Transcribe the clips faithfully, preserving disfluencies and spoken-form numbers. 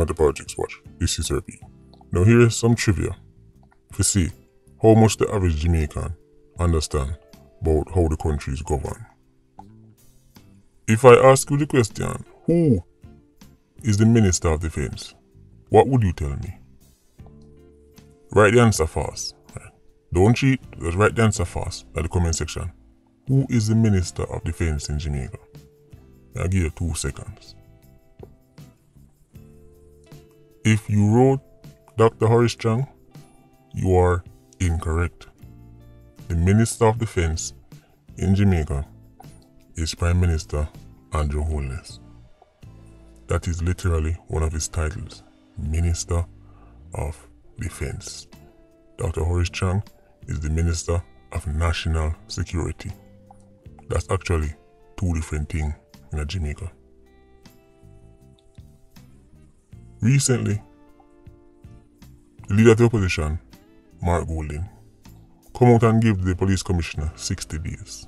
welcome at the Project Squad. This is R P. Now here is some trivia. To see how much the average Jamaican understand about how the country is governed. If I ask you the question, who is the Minister of Defence? What would you tell me? Write the answer fast. Don't cheat, just write the answer fast at the comment section. Who is the Minister of Defence in Jamaica? I'll give you two seconds. If you wrote Doctor Horace Chang, you are incorrect. The Minister of Defence in Jamaica is Prime Minister Andrew Holness. That is literally one of his titles, Minister of Defence. Doctor Horace Chang is the Minister of National Security. That's actually two different things in Jamaica. Recently, the leader of the opposition, Mark Golding, come out and give the police commissioner sixty days.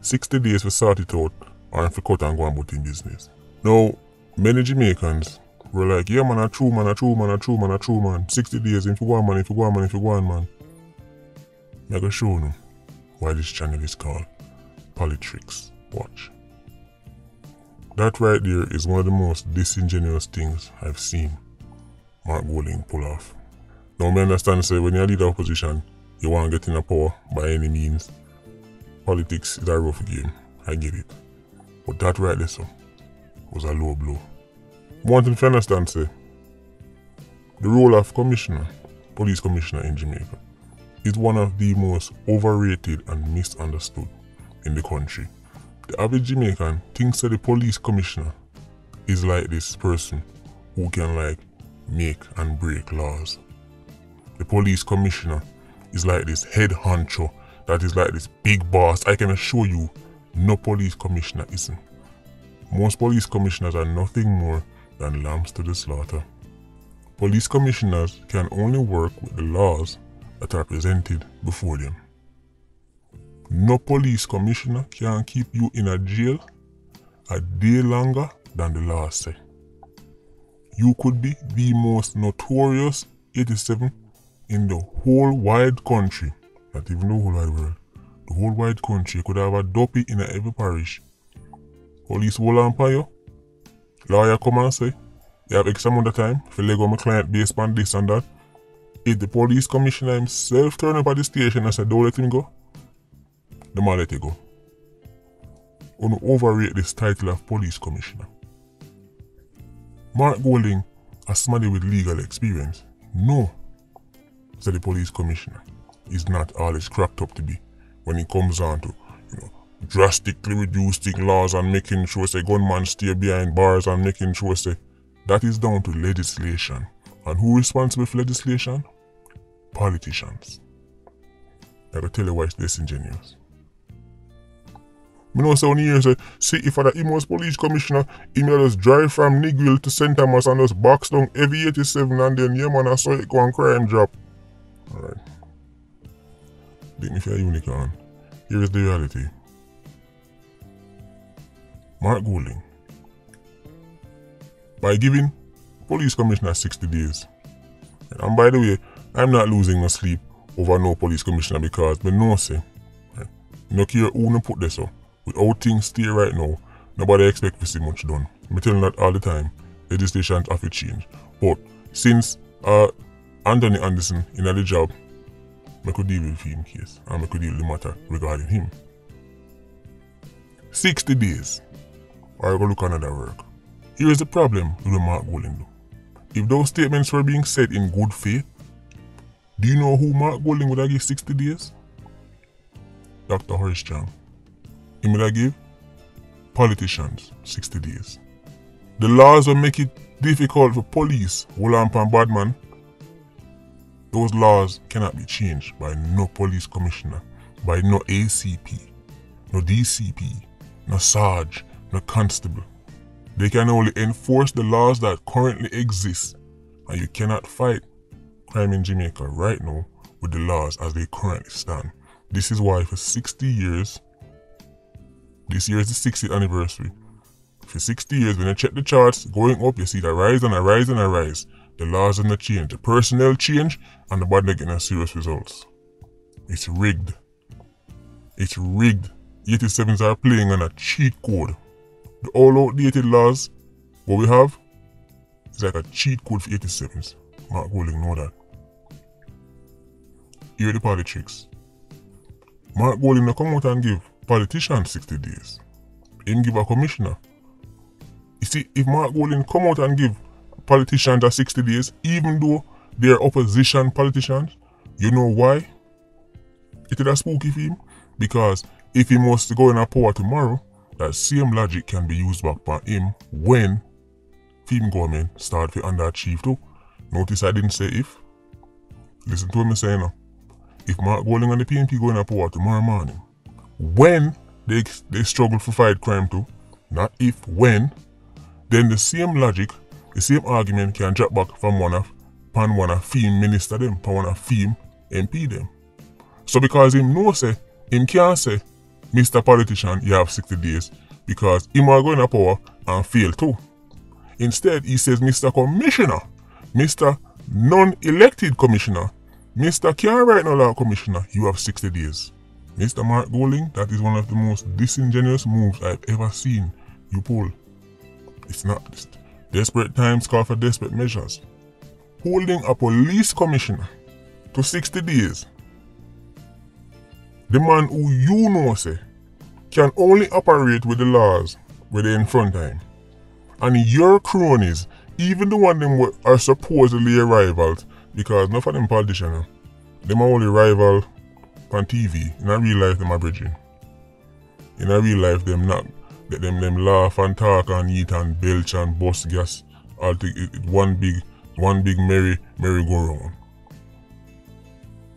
sixty days for sort it out and for cut and go and put in business. Now, many Jamaicans were like, yeah man, a true man, a true man, a true man, a true man. sixty days, if you go on man, if you go on man, if you go on man. I'm going to show you why this channel is called Politricks Watch. That right there is one of the most disingenuous things I've seen Mark Golding pull off. Now, I understand, say, when you're a leader of opposition, you want to get in a power by any means. Politics is a rough game, I get it. But that right there, so, was a low blow. One thing to understand, say, the role of commissioner, police commissioner in Jamaica, is one of the most overrated and misunderstood in the country. The average Jamaican thinks that the police commissioner is like this person who can like make and break laws. The police commissioner is like this head honcho that is like this big boss. I can assure you, no police commissioner isn't. Most police commissioners are nothing more than lambs to the slaughter. Police commissioners can only work with the laws that are presented before them. No police commissioner can keep you in a jail a day longer than the law say. You could be the most notorious eighty-seven in the whole wide country, not even the whole wide world, the whole wide country. You could have a dopey in every parish. Police will empire, lawyer come and say, you have X amount of time for lego my client based on this and that. If the police commissioner himself turn up at the station and say, don't let him go, the man let it go. I'm going to overrate this title of police commissioner. Mark Golding is somebody with legal experience. No, said the police commissioner, is not all it's cracked up to be when it comes on to, you know, drastically reducing laws and making sure say gunmen stay behind bars and making sure say that is down to legislation. And who is responsible for legislation? Politicians. I can tell you why it's disingenuous. I know someone here say, see if I was police commissioner, he made us drive from Nigwil to Saint Thomas and us box down every eighty-seven and then yeah man I saw it go and crime drop. Alright. Take me for a unicorn. Here is the reality. Mark Golding, by giving police commissioner sixty days. And by the way, I'm not losing my sleep over no police commissioner because me no say. Right? No care who no put this up. With how things stay right now, nobody expect to see much done. I'm telling that all the time, legislation have to change. But since uh, Anthony Anderson in the job, I could deal with him case and I could deal with the matter regarding him. sixty days, or I go look another work. Here is the problem with Mark Golding. If those statements were being said in good faith, do you know who Mark Golding would have given sixty days? Doctor Horace Chang. He would have given politicians sixty days. The laws that make it difficult for police, Wolamp and Badman, those laws cannot be changed by no police commissioner, by no A C P, no D C P, no Sarge, no Constable. They can only enforce the laws that currently exist, and you cannot fight crime in Jamaica right now with the laws as they currently stand. This is why for sixty years, this year is the sixtieth anniversary, for sixty years. When you check the charts going up, you see that rise and a rise and a rise. The laws and the change, the personnel change, and the body getting serious results. It's rigged. It's rigged. eighty-sevens are playing on a cheat code. The all outdated laws, what we have, is like a cheat code for eighty-sevens. Mark Golding know that. Here are the party tricks. Mark Golding will come out and give politicians sixty days. Him give a commissioner. You see, if Mark Golding come out and give politicians at sixty days, even though they're opposition politicians, you know why? It is a spooky theme. Because if he must go in a power tomorrow, that same logic can be used back by him when theme government start to underachieve too. Notice I didn't say if. Listen to what I'm saying now. If Mark Golding and the P N P go in a power tomorrow morning, when they, they struggle to fight crime too, not if, when, then the same logic, the same argument can drop back from one of, pan one of theme minister them, pan one of theme M P them. So because him no say, him can't say, Mister Politician, you have sixty days, because him are going to power and fail too. Instead, he says, Mister Commissioner, Mister Non-Elected Commissioner, Mister Can't Write No Law Commissioner, you have sixty days. Mister Mark Golding, that is one of the most disingenuous moves I've ever seen you pull. It's not this. Desperate times call for desperate measures. Holding a police commissioner to sixty days. The man who you know say can only operate with the laws where they in front of him. And your cronies, even the one them are supposedly your rivals, because none of them politicians, them are only rival on T V. In real life, them are bridging. In real life, them not let them them laugh and talk and eat and belch and bust gas. All to, it, it, one big, one big merry merry go round.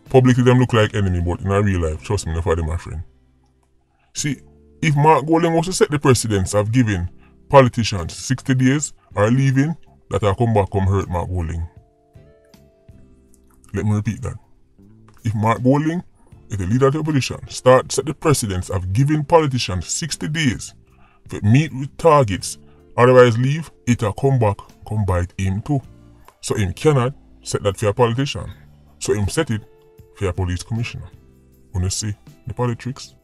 Publicly, them look like enemy, but in real life, trust me, none of them are friend. See, if Mark Golding was to set the precedence of giving politicians sixty days or leaving, that I come back come hurt Mark Golding. Let me repeat that. If Mark Golding, if the leader of the opposition, start set the precedence of giving politicians sixty days to meet with targets, otherwise leave, it'll come back, come bite him too. So him cannot set that for a politician. So him set it for a police commissioner. Wanna see the politics?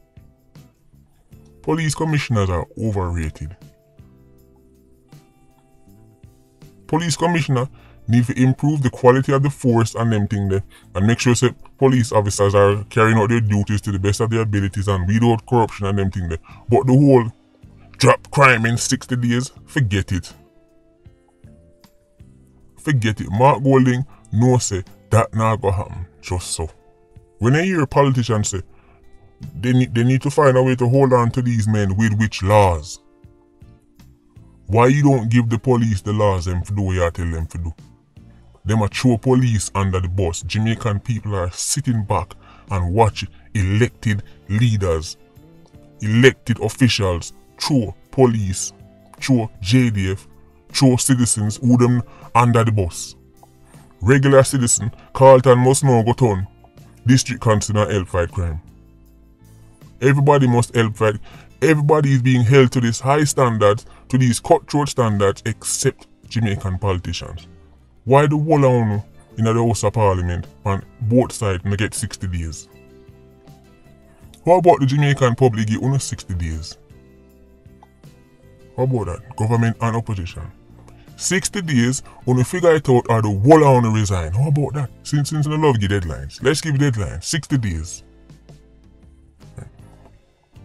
Police commissioners are overrated. Police commissioner need to improve the quality of the force and them thing there, and make sure say police officers are carrying out their duties to the best of their abilities and without corruption and them thing there. But the whole drop crime in sixty days, forget it. Forget it. Mark Golding no say that not gonna happen just so. When I hear a politician say they need they need to find a way to hold on to these men with which laws. Why you don't give the police the laws them to do what you tell them to do? Them a throw police under the bus. Jamaican people are sitting back and watching elected leaders, elected officials, throw police, throw J D F, throw citizens who them under the bus. Regular citizen, Carlton must now go down. District Council and help fight crime. Everybody must help fight. Everybody is being held to these high standards, to these cutthroat standards, except Jamaican politicians. Why the whole of in the House of Parliament and both sides no get sixty days? How about the Jamaican public get only sixty days? How about that? Government and opposition. sixty days, only figure it out or the whole of them resign. How about that? Since since we love give deadlines, let's give deadlines. sixty days.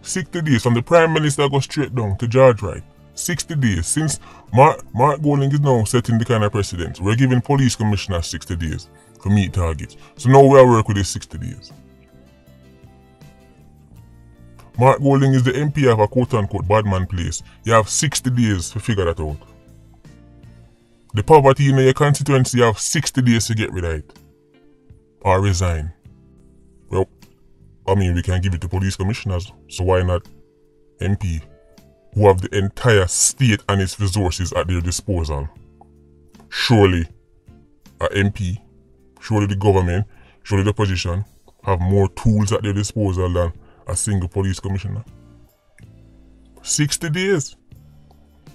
sixty days from the Prime Minister go straight down to George Wright. sixty days since Mark, Mark Golding is now setting the kind of precedent. We're giving police commissioners sixty days to meet targets. So now we'll work with the sixty days. Mark Golding is the M P of a quote-unquote bad man place. You have sixty days to figure that out. The poverty in your constituency, you have sixty days to get rid of it. Or resign. Well, I mean, we can give it to police commissioners, so why not M P, who have the entire state and its resources at their disposal? Surely, an M P, surely the government, surely the opposition, have more tools at their disposal than a single police commissioner. sixty days.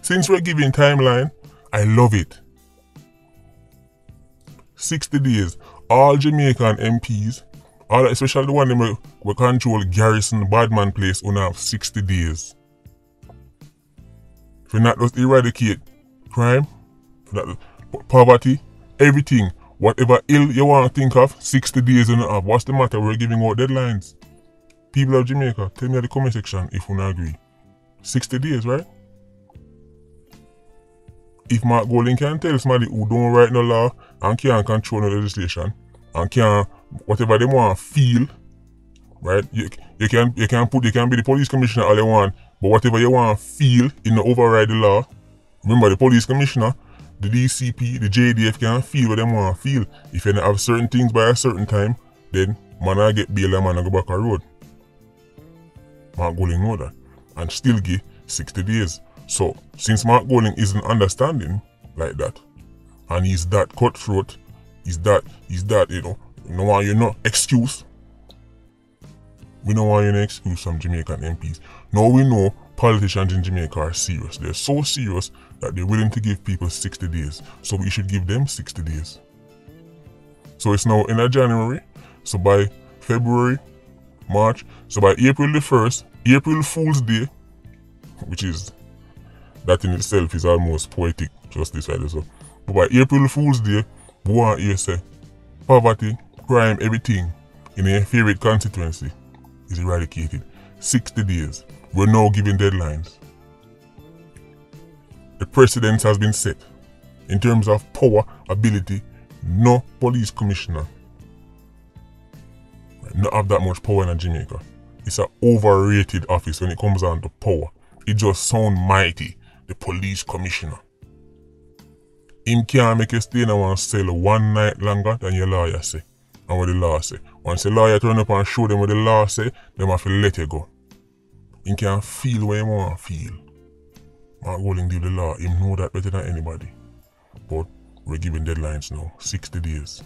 Since we're giving timeline, I love it. sixty days, all Jamaican M Ps, all, especially the one that we control Garrison, Badman Place, we have sixty days. If we not just eradicate crime, not poverty, everything, whatever ill you want to think of, sixty days and have. What's the matter? We're giving out deadlines. People of Jamaica, tell me in the comment section if you don't agree. sixty days, right? If Mark Golding can tell somebody who don't write no law and can't control no legislation and can't whatever they want feel, right? You, you can you can put you can be the police commissioner all you want, but whatever you want feel in the override the law. Remember the police commissioner, the D C P, the J D F can feel what they want feel. If you don't have certain things by a certain time, then man I get bail and man I go back a road. Mark Golding know that and still give sixty days. So, since Mark Golding isn't understanding like that, and he's that cutthroat, he's that, he's that, you know, no one, you know, excuse. We don't want any excuse from Jamaican M Ps. Now we know politicians in Jamaica are serious. They're so serious that they're willing to give people sixty days. So we should give them sixty days. So it's now in January. So by February, March, so by April the first, April Fool's Day, which is, that in itself is almost poetic, just this side as well. But by April Fool's Day, we want to say poverty, crime, everything in your favorite constituency is eradicated. sixty days. We're now giving deadlines. The precedent has been set. In terms of power, ability, no police commissioner not have that much power in Jamaica. It's an overrated office when it comes down to power. It just sounds mighty. The police commissioner. Him can't make you stay in one cell one night longer than your lawyer say. And what the law say. Once the lawyer turn up and show them what the law say, they have to let you go. Him can't feel what he want to feel. Mark Golding give the law. Him know that better than anybody. But we're giving deadlines now. sixty days.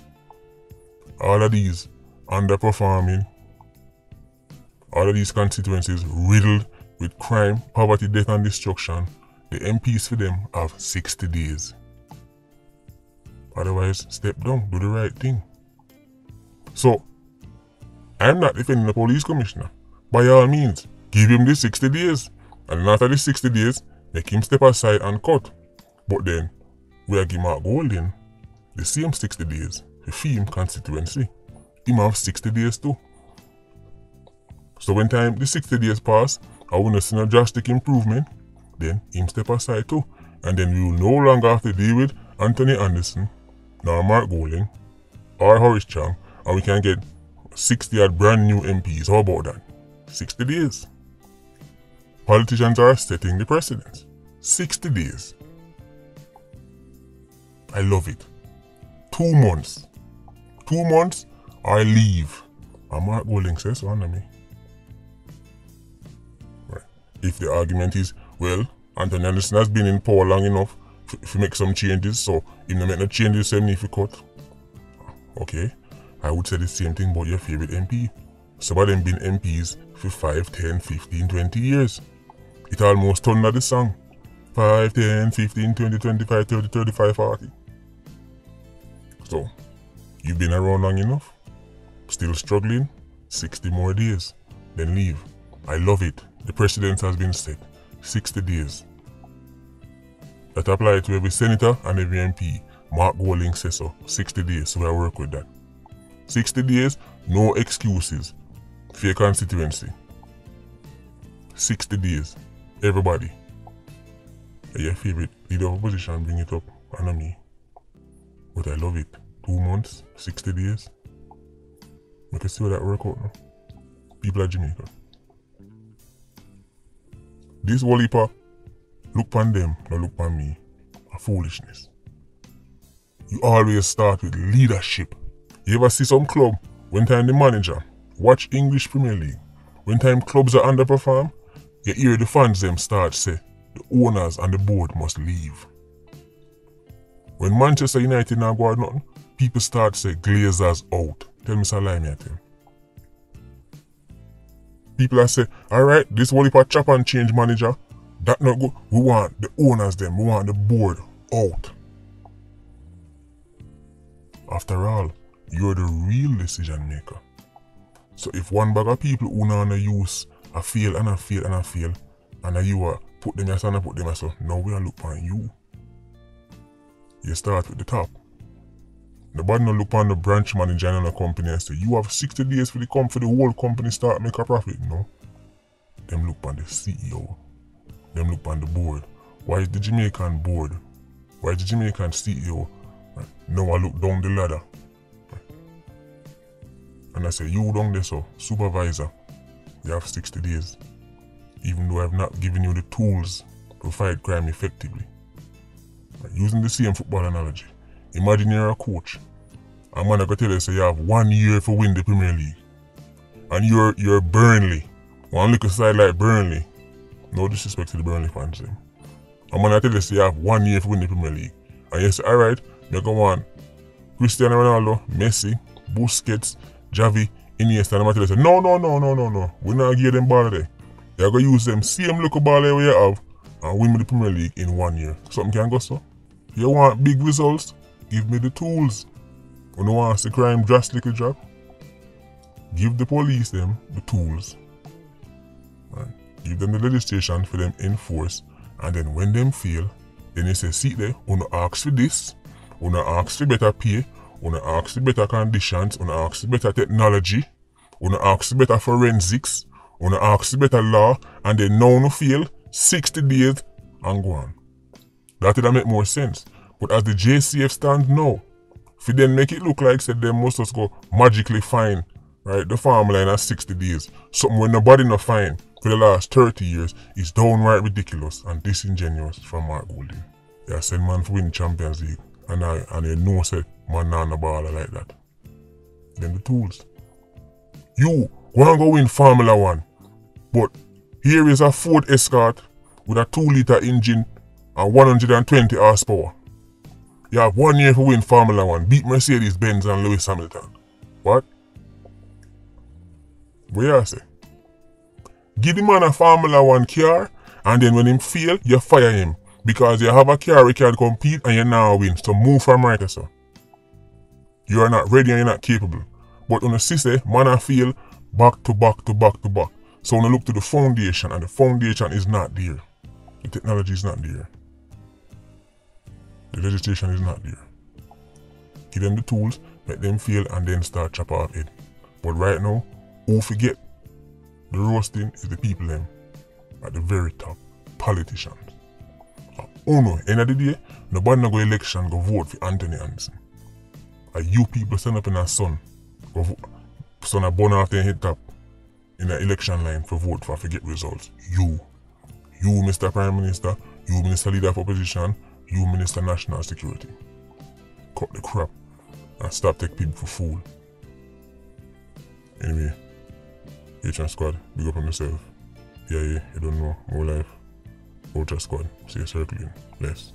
All of these underperforming. All of these constituencies riddled with crime, poverty, death and destruction, the M Ps for them have sixty days. Otherwise, step down, do the right thing. So, I'm not defending the police commissioner. By all means, give him the sixty days. And after the sixty days, make him step aside and cut. But then, we are giving Mark Golding the same sixty days, the same constituency. Him have sixty days too. So when time the sixty days pass, I want to see a drastic improvement, then him step aside too. And then we will no longer have to deal with Anthony Anderson, nor Mark Golding, or Horace Chang, and we can get sixty odd brand new M Ps. How about that? sixty days. Politicians are setting the precedent. sixty days. I love it. Two months. Two months, I leave. And Mark Golding says, honor me. If the argument is, well, Anthony Anderson has been in power long enough if you make some changes, so if they make no changes, same if you cut. Okay, I would say the same thing about your favorite M P. Some of them been M Ps for five, ten, fifteen, twenty years. It almost turned out the song. five, ten, fifteen, twenty, twenty-five, thirty, thirty-five, forty. So, you've been around long enough, still struggling, sixty more days, then leave. I love it. The precedent has been set. sixty days. That applies to every senator and every M P. Mark Golding says so. sixty days. So I work with that. sixty days, no excuses. Fair constituency. sixty days. Everybody. Your favorite leader of opposition, bring it up. Honor me. But I love it. Two months, sixty days. We can see how that work out now. People at Jamaica. This wallipa, look pon them, don't look pon me, a foolishness. You always start with leadership. You ever see some club, when time the manager, watch English Premier League, when time clubs are underperform, you hear the fans them start say, the owners and the board must leave. When Manchester United now go out nothing, people start say, Glazers out. Tell me some lie me at them. People are say, alright, this wallipa chop and change manager. That not good. We want the owners them, we want the board out. After all, you're the real decision maker. So if one bag of people who wanna use a fail and a fail and a fail, and you are put them yourself and put them yourself, now we are look on you. You start with the top. Nobody no look on the branch manager in the company and say, you have sixty days for the com for the whole company start make a profit. No. Them look on the C E O. Them look on the board. Why is the Jamaican board? Why is the Jamaican C E O? Now I look down the ladder. And I say, you down there, so supervisor, you have sixty days. Even though I've not given you the tools to fight crime effectively. Using the same football analogy, imagine you're a coach. A man I could tell you, say you have one year for win the Premier League. And you're you're Burnley. One look aside like Burnley. No disrespect to the Burnley fans. Them. A man I tell you, say you have one year for win the Premier League. And you say, alright, you go on Cristiano Ronaldo, Messi, Busquets, Javi, Iniesta, and Matilda say, no, no, no, no, no, no. We're not give them ball there. You're going to use them same local ball there you have and win me the Premier League in one year. Something can go so. You want big results? Give me the tools. You don't want to see crime drastically drop? Give the police them the tools. Right? Give them the legislation for them enforce. And then when them fail, then they say, see there, you don't ask for this. You don't ask for better pay. You don't ask for better conditions. You don't ask for better technology. You don't ask for better forensics. You don't ask for better law. And then now you fail. sixty days and go on. That would make more sense. But as the J C F stands now, if you then make it look like said they must just go magically fine, right? The formula in sixty days. Something where nobody no fine for the last thirty years is downright ridiculous and disingenuous from Mark Golding. They are saying man for winning Champions League. And I and they know said man on the ball like that. Then the tools. You wanna go win Formula One, but here is a Ford Escort with a two litre engine and one hundred twenty horsepower. You have one year to win Formula One, beat Mercedes Benz and Lewis Hamilton. What? What you say? Give the man a Formula One car and then when him fail, you fire him. Because you have a car you can compete and you now win. So move from right or so. You are not ready and you're not capable. But on the sixth, man a fail back to back to back to back. So when I look to the foundation, and the foundation is not there. The technology is not there. The legislation is not there. Give them the tools, let them fail, and then start chop off it. But right now, who forget? The roasting is the people them at the very top, politicians. Oh no, end of the day, nobody no go election go vote for Anthony Anderson. And you people stand up in a sun, go vote, son a burn after hit top. In the election line for vote for forget results. You. You, Mister Prime Minister. You, Minister Leader of Opposition. You, Minister National Security. Cut the crap and stop taking people for fool. Anyway, H M Squad, big up on yourself. Yeah, yeah, you don't know. More life. Ultra Squad, see you circling. Bless.